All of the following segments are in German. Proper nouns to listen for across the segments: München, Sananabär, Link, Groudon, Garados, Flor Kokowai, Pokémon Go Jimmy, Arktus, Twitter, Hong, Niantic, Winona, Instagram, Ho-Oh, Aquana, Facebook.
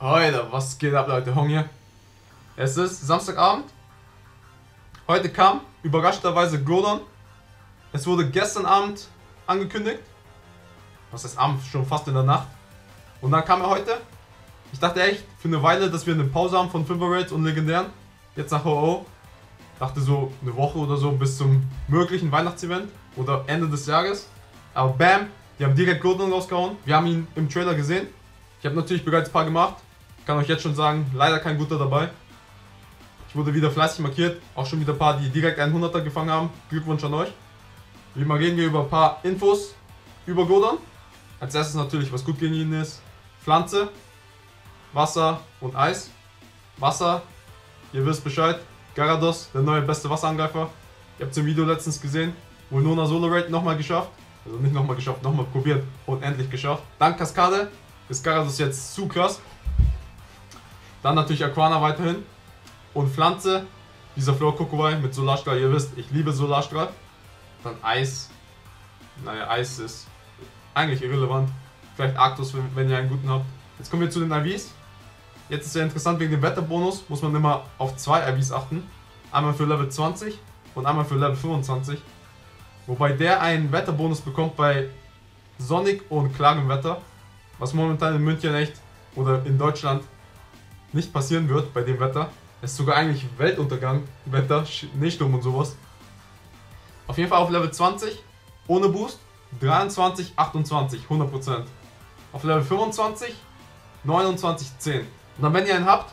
Alter, was geht ab, Leute? Hong hier. Es ist Samstagabend. Heute kam überraschenderweise Groudon. Es wurde gestern Abend angekündigt. Was heißt Abend? Schon fast in der Nacht. Und dann kam er heute. Ich dachte echt für eine Weile, dass wir eine Pause haben von 5er Raids und Legendären. Jetzt nach Ho-Oh. Dachte so eine Woche oder so bis zum möglichen Weihnachtsevent oder Ende des Jahres. Aber bam, die haben direkt Groudon rausgehauen. Wir haben ihn im Trailer gesehen. Ich habe natürlich bereits ein paar gemacht. Kann euch jetzt schon sagen, leider kein guter dabei. Ich wurde wieder fleißig markiert. Auch schon wieder ein paar, die direkt einen 100er gefangen haben. Glückwunsch an euch. Wie immer reden wir über ein paar Infos über Groudon. Als erstes natürlich, was gut gegen ihn ist. Pflanze, Wasser und Eis. Wasser, ihr wisst Bescheid. Garados, der neue beste Wasserangreifer. Ihr habt es im Video letztens gesehen. Winona Solo Raid nochmal geschafft. Also nicht nochmal geschafft, nochmal probiert und endlich geschafft. Dank Kaskade ist Garados jetzt zu krass. Dann natürlich Aquana weiterhin. Und Pflanze, dieser Flor Kokowai mit Solarstrahl. Ihr wisst, ich liebe Solarstrahl. Dann Eis. Naja, Eis ist eigentlich irrelevant. Vielleicht Arktus, wenn ihr einen guten habt. Jetzt kommen wir zu den IVs. Jetzt ist ja interessant, wegen dem Wetterbonus muss man immer auf zwei IVs achten. Einmal für Level 20 und einmal für Level 25. Wobei der einen Wetterbonus bekommt bei sonnig und klarem Wetter. Was momentan in München echt oder in Deutschland nicht passieren wird bei dem Wetter. Es ist sogar eigentlich Weltuntergang, Wetter, Schneesturm und sowas. Auf jeden Fall auf Level 20, ohne Boost, 23, 28, 100%. Auf Level 25, 29, 10. Und dann wenn ihr einen habt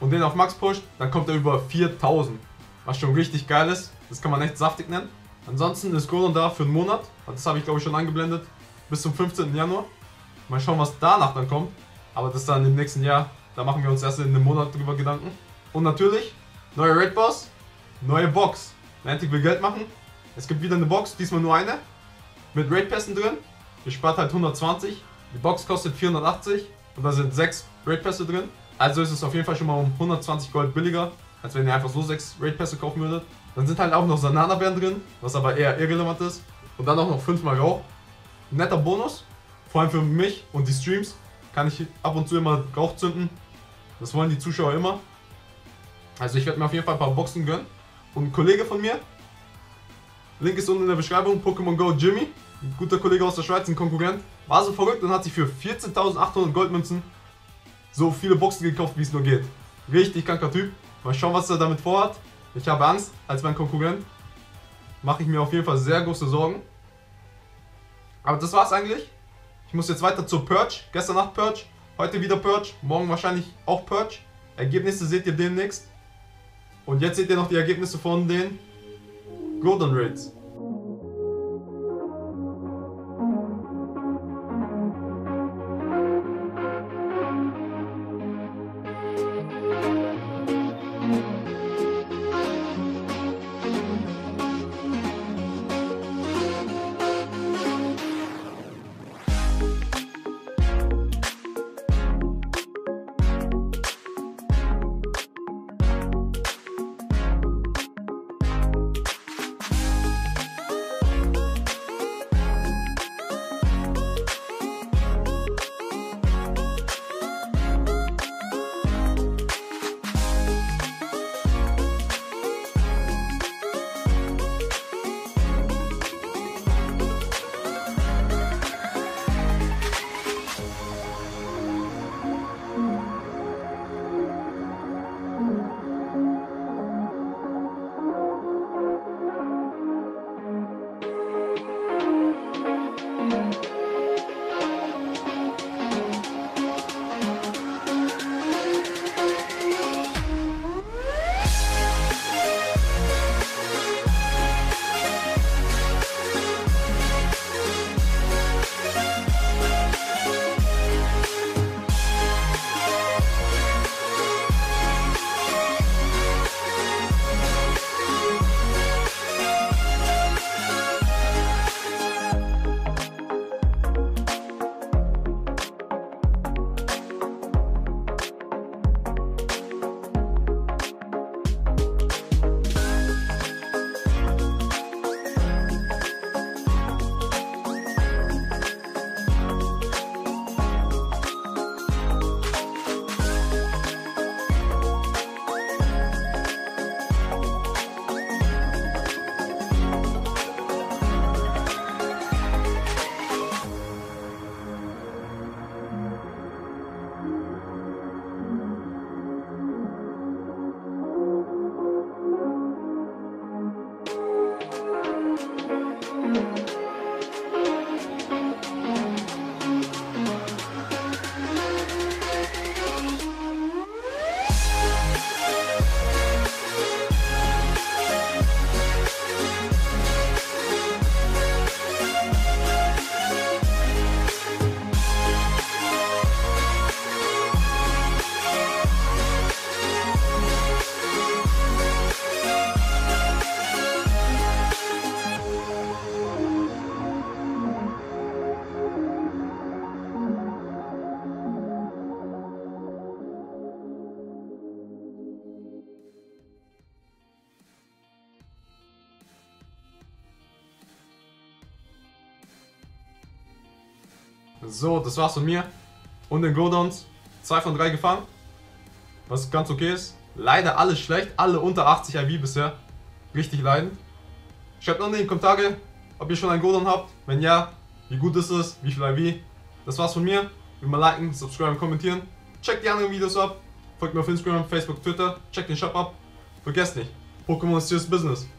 und den auf Max pusht, dann kommt er über 4000. Was schon richtig geil ist, das kann man echt saftig nennen. Ansonsten ist Groudon da für einen Monat, das habe ich glaube ich schon eingeblendet, bis zum 15. Januar. Mal schauen, was danach dann kommt. Aber das dann im nächsten Jahr, da machen wir uns erst in einem Monat drüber Gedanken. Und natürlich, neuer Raid Boss, neue Box. Niantic will Geld machen. Es gibt wieder eine Box, diesmal nur eine. Mit Raid Pässen drin. Ihr spart halt 120. Die Box kostet 480 und da sind 6 Raid Pässe drin. Also ist es auf jeden Fall schon mal um 120 Gold billiger, als wenn ihr einfach so 6 Raid Pässe kaufen würdet. Dann sind halt auch noch Sananabären drin, was aber eher irrelevant ist. Und dann auch noch 5-mal Rauch. Ein netter Bonus. Vor allem für mich und die Streams kann ich ab und zu immer Rauch zünden. Das wollen die Zuschauer immer. Also ich werde mir auf jeden Fall ein paar Boxen gönnen. Und ein Kollege von mir, Link ist unten in der Beschreibung, Pokémon Go Jimmy, ein guter Kollege aus der Schweiz, ein Konkurrent, war so verrückt und hat sich für 14.800 Goldmünzen so viele Boxen gekauft, wie es nur geht. Richtig kranker Typ. Mal schauen, was er damit vorhat. Ich habe Angst, als mein Konkurrent mache ich mir auf jeden Fall sehr große Sorgen. Aber das war's eigentlich. Ich muss jetzt weiter zur Purge. Gestern Nacht Purge, heute wieder Purge, morgen wahrscheinlich auch Purge. Ergebnisse seht ihr demnächst. Und jetzt seht ihr noch die Ergebnisse von den Groudon Raids. So, das war's von mir und den Groudons. 2 von 3 gefangen, was ganz okay ist. Leider alles schlecht, alle unter 80 IV bisher. Richtig leiden. Schreibt unten in die Kommentare, ob ihr schon einen Groudon habt. Wenn ja, wie gut ist es, wie viel IV. Das war's von mir. Immer liken, subscriben, kommentieren. Checkt die anderen Videos ab. Folgt mir auf Instagram, Facebook, Twitter. Checkt den Shop ab. Vergesst nicht, Pokémon ist serious business.